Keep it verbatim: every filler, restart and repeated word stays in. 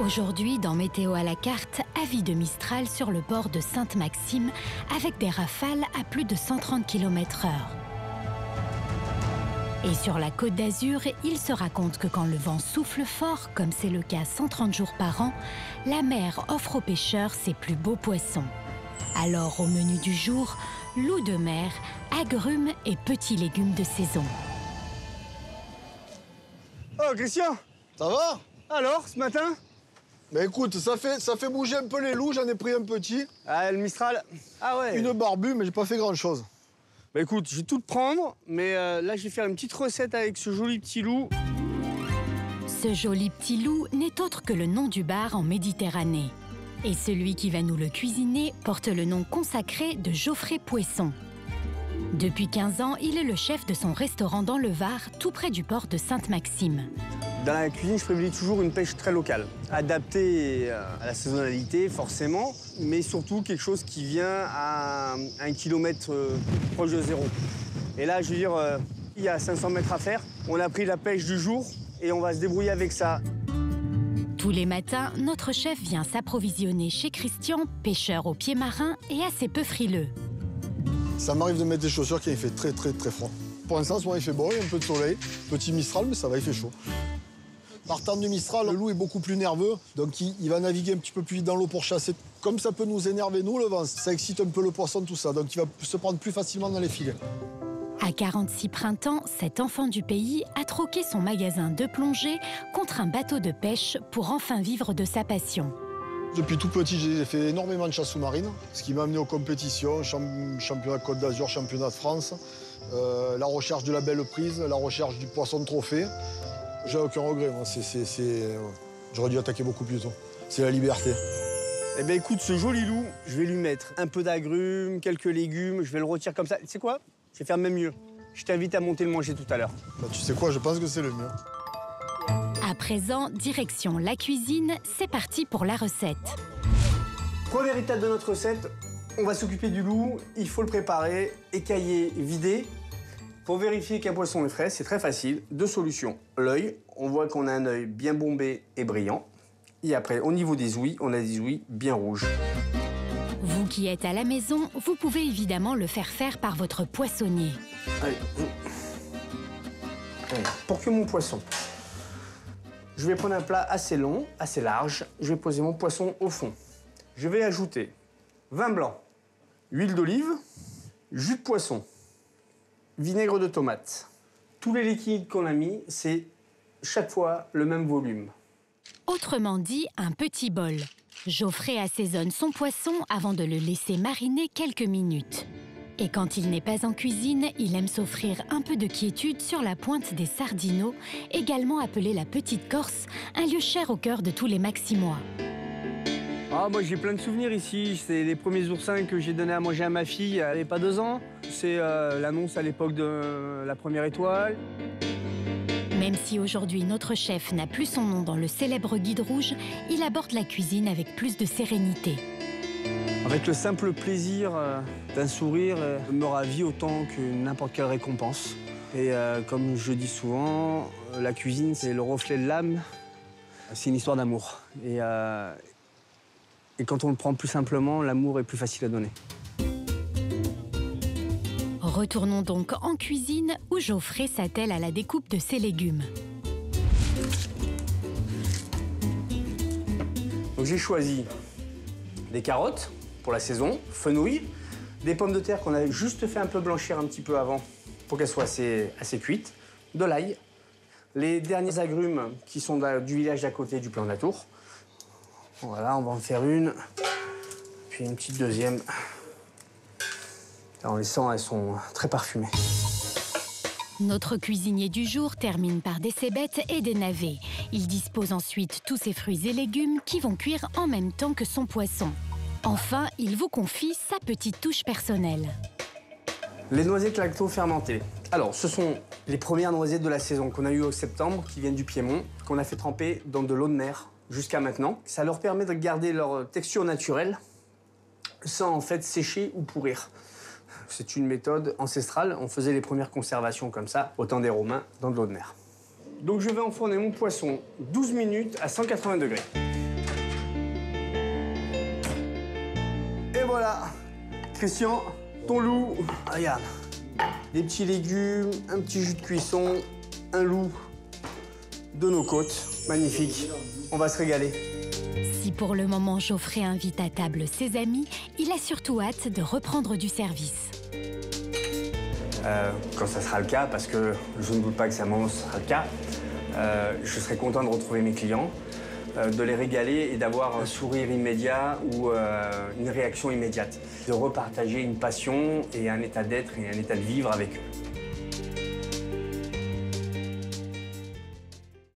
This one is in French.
Aujourd'hui, dans Météo à la carte, avis de Mistral sur le port de Sainte-Maxime, avec des rafales à plus de cent trente kilomètres heure. Et sur la Côte d'Azur, il se raconte que quand le vent souffle fort, comme c'est le cas cent trente jours par an, la mer offre aux pêcheurs ses plus beaux poissons. Alors, au menu du jour, loups de mer, agrumes et petits légumes de saison. Oh, Christian, ça va? Alors, ce matin? Bah écoute, ça fait, ça fait bouger un peu les loups, j'en ai pris un petit. Ah, le Mistral. Ah ouais. Une barbue, mais j'ai pas fait grand-chose. Bah écoute, je vais tout prendre, mais euh, là, je vais faire une petite recette avec ce joli petit loup. Ce joli petit loup n'est autre que le nom du bar en Méditerranée. Et celui qui va nous le cuisiner porte le nom consacré de Geoffrey Poisson. Depuis quinze ans, il est le chef de son restaurant dans le Var, tout près du port de Sainte-Maxime. Dans la cuisine, je privilégie toujours une pêche très locale, adaptée à la saisonnalité, forcément, mais surtout quelque chose qui vient à un kilomètre proche de zéro. Et là, je veux dire, il y a cinq cents mètres à faire. On a pris la pêche du jour et on va se débrouiller avec ça. Tous les matins, notre chef vient s'approvisionner chez Christian, pêcheur au pied marin et assez peu frileux. Ça m'arrive de mettre des chaussures quand il fait très, très, très froid. Pour l'instant, souvent, il fait beau, il y a un peu de soleil, petit Mistral, mais ça va, il fait chaud. Partant du Mistral, le loup est beaucoup plus nerveux, donc il, il va naviguer un petit peu plus vite dans l'eau pour chasser. Comme ça peut nous énerver, nous, le vent, ça excite un peu le poisson, tout ça, donc il va se prendre plus facilement dans les filets. À quarante-six printemps, cet enfant du pays a troqué son magasin de plongée contre un bateau de pêche pour enfin vivre de sa passion. Depuis tout petit, j'ai fait énormément de chasse sous-marine, ce qui m'a amené aux compétitions, championnat de Côte d'Azur, championnat de France, euh, la recherche de la belle prise, la recherche du poisson trophée. J'ai aucun regret, moi. J'aurais dû attaquer beaucoup plus tôt. C'est la liberté. Eh bien, écoute, ce joli loup, je vais lui mettre un peu d'agrumes, quelques légumes, je vais le retirer comme ça. Tu sais quoi? Je vais faire même mieux. Je t'invite à monter le manger tout à l'heure. Bah, tu sais quoi? Je pense que c'est le mieux. À présent, direction la cuisine, c'est parti pour la recette. Première étape de notre recette, on va s'occuper du loup. Il faut le préparer, écailler, vider. Pour vérifier qu'un poisson est frais, c'est très facile. Deux solutions. L'œil, on voit qu'on a un œil bien bombé et brillant. Et après, au niveau des ouïes, on a des ouïes bien rouges. Vous qui êtes à la maison, vous pouvez évidemment le faire faire par votre poissonnier. Allez. Allez. Pour que mon poisson, je vais prendre un plat assez long, assez large. Je vais poser mon poisson au fond. Je vais ajouter vin blanc, huile d'olive, jus de poisson, vinaigre de tomate. Tous les liquides qu'on a mis, c'est chaque fois le même volume. Autrement dit, un petit bol. Geoffrey assaisonne son poisson avant de le laisser mariner quelques minutes. Et quand il n'est pas en cuisine, il aime s'offrir un peu de quiétude sur la pointe des Sardinos, également appelée la Petite Corse, un lieu cher au cœur de tous les Maximois. Ah, moi j'ai plein de souvenirs ici, c'est les premiers oursins que j'ai donné à manger à ma fille, elle n'avait pas deux ans. C'est euh, l'annonce à l'époque de euh, la première étoile. Même si aujourd'hui notre chef n'a plus son nom dans le célèbre guide rouge, il aborde la cuisine avec plus de sérénité. Avec le simple plaisir euh, d'un sourire euh, me ravit autant que n'importe quelle récompense. Et euh, comme je dis souvent, la cuisine c'est le reflet de l'âme, c'est une histoire d'amour. Et, euh, Et quand on le prend plus simplement, l'amour est plus facile à donner. Retournons donc en cuisine où Geoffrey s'attelle à la découpe de ses légumes. J'ai choisi des carottes pour la saison, fenouil, des pommes de terre qu'on a juste fait un peu blanchir un petit peu avant pour qu'elles soient assez, assez cuites, de l'ail, les derniers agrumes qui sont du village d'à côté du Plan de la Tour. Voilà, on va en faire une, puis une petite deuxième. Là, on les sent, elles sont très parfumées. Notre cuisinier du jour termine par des cébettes et des navets. Il dispose ensuite tous ses fruits et légumes qui vont cuire en même temps que son poisson. Enfin, il vous confie sa petite touche personnelle. Les noisettes lacto-fermentées. Alors, ce sont les premières noisettes de la saison qu'on a eues au septembre, qui viennent du Piémont, qu'on a fait tremper dans de l'eau de mer. Jusqu'à maintenant, ça leur permet de garder leur texture naturelle sans en fait sécher ou pourrir. C'est une méthode ancestrale, on faisait les premières conservations comme ça au temps des Romains dans de l'eau de mer. Donc je vais enfourner mon poisson douze minutes à cent quatre-vingts degrés. voilà. Christian, ton loup, regarde. Des petits légumes, un petit jus de cuisson, un loup de nos côtes. Magnifique, on va se régaler. Si pour le moment Geoffrey invite à table ses amis, il a surtout hâte de reprendre du service. Euh, quand ça sera le cas, parce que je ne doute pas que ça m'en sera le cas, euh, je serai content de retrouver mes clients, euh, de les régaler et d'avoir un sourire immédiat ou euh, une réaction immédiate. De repartager une passion et un état d'être et un état de vivre avec eux.